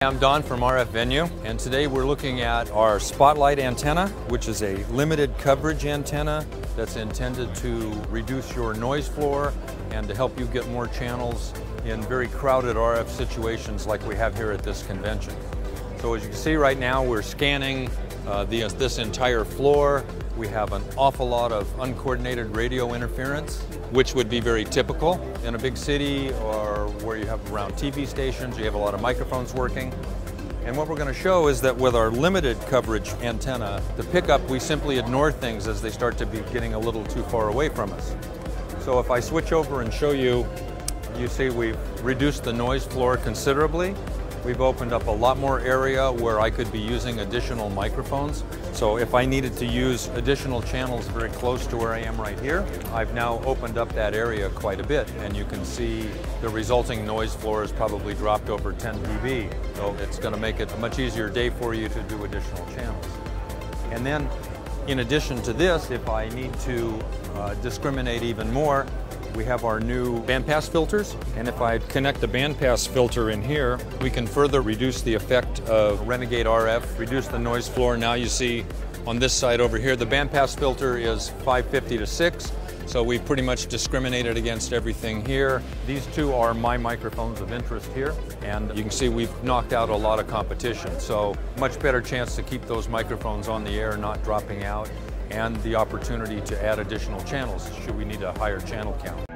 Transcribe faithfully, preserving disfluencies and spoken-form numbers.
I'm Don from R F Venue, and today we're looking at our Spotlight antenna, which is a limited coverage antenna that's intended to reduce your noise floor and to help you get more channels in very crowded R F situations like we have here at this convention. So as you can see right now, we're scanning uh, the, uh, this entire floor. We have an awful lot of uncoordinated radio interference, which would be very typical in a big city or where you have around T V stations, you have a lot of microphones working. And what we're going to show is that with our limited coverage antenna, the pickup, we simply ignore things as they start to be getting a little too far away from us. So if I switch over and show you, you see we've reduced the noise floor considerably. We've opened up a lot more area where I could be using additional microphones. So if I needed to use additional channels very close to where I am right here, I've now opened up that area quite a bit, and you can see the resulting noise floor has probably dropped over ten d B. So it's going to make it a much easier day for you to do additional channels. And then in addition to this, if I need to uh, discriminate even more, we have our new Bandpass filters, and if I connect the Bandpass filter in here, we can further reduce the effect of Renegade R F, reduce the noise floor. Now you see on this side over here, the Bandpass filter is five fifty to six, so we've pretty much discriminated against everything here. These two are my microphones of interest here, and you can see we've knocked out a lot of competition, so much better chance to keep those microphones on the air, not dropping out, and the opportunity to add additional channels should we need a higher channel count.